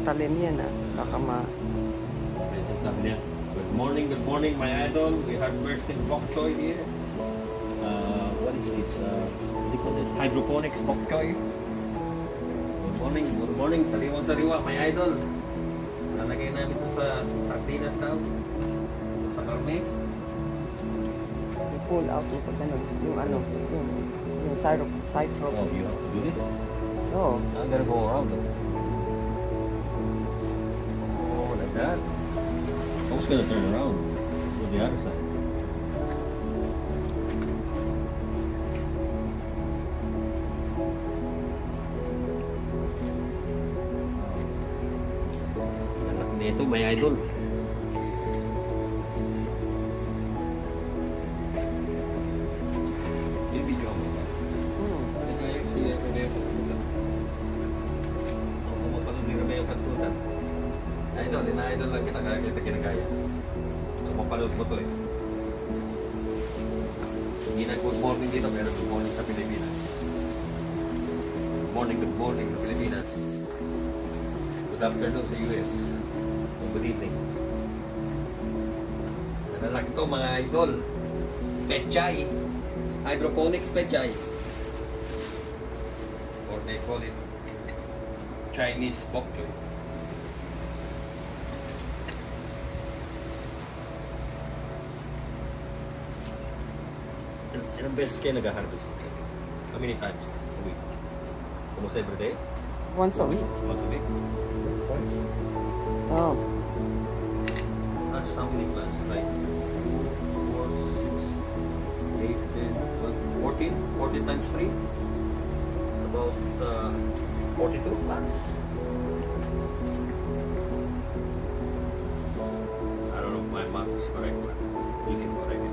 Matalim yan ah. Baka ma... good morning my idol. We have bursting bok choy here. What is this? What do you call this? Hydroponics bok choy. Good morning, sariwang-sariwa my idol. Nalagay namin ito sa sardinas daw. Sa karne. Pull out yung pagkanon. Yung ano, yung side of side rope. Oh, you have to do this? No. I'm gonna go around it. Oh, like that. I'm just gonna turn around to the other side. Anak na ito, may idol. Idol lang kita kinagaya. Napapanood mo to eh. Hindi na good morning dito pero good morning sa Pilipinas. Good morning sa Pilipinas. Good afternoon sa US. Good evening. Nalalaki to mga idol. Pechay. Hydroponics Pechay. Or they call it Chinese bok choy. Ilang beses kayo nag-harvest? How many times a week? Almost every day? Once a week. Once a week? Twice. Oh. That's how many plants? Like 4, 6, 8, 10, 12, 14? 14 times 3? It's about 42 plants. I don't know if my math is correct, but you can correct it.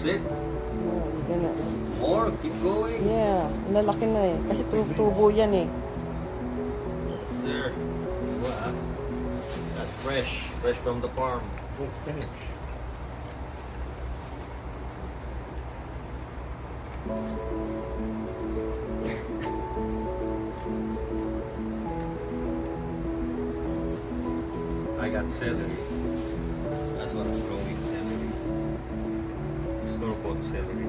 That's it? Oh, gana. More? Keep going? Yeah. Lalaki na eh. Kasi tubo yan eh. Yes, sir. Diba? That's fresh. Fresh from the farm. Full spinach. I got celery. That's what I'm growing. Store-bought celery. I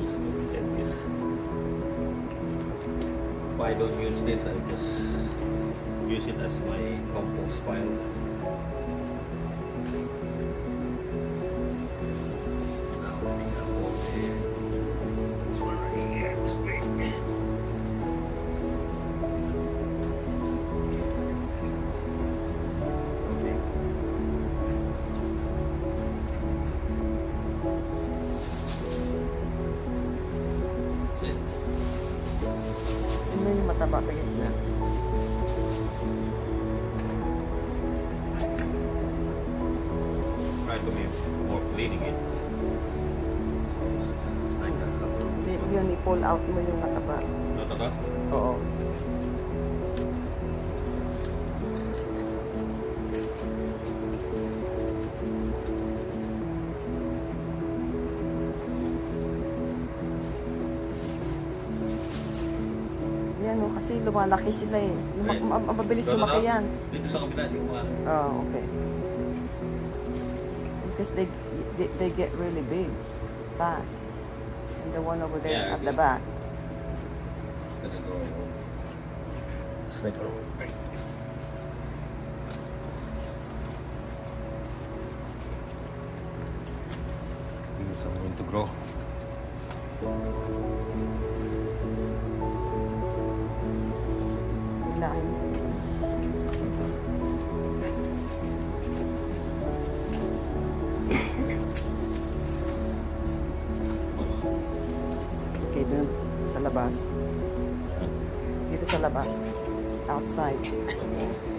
just don't get this. If I don't use this, I just use it as my compost pile. May mataba sa gitna. Try to make more cleaning it. Yun, i-pull out mo yung mataba. Mataba? Oo. Ano, kasi lumalaki sila eh. Mabilis lumaki yan. Dito sa kabila, di ba? Oh, okay. Because they get really big, fast. And the one over there at the back. It's like a roll. Here's something to grow. Okay, dun sa labas. Dito sa labas. Outside.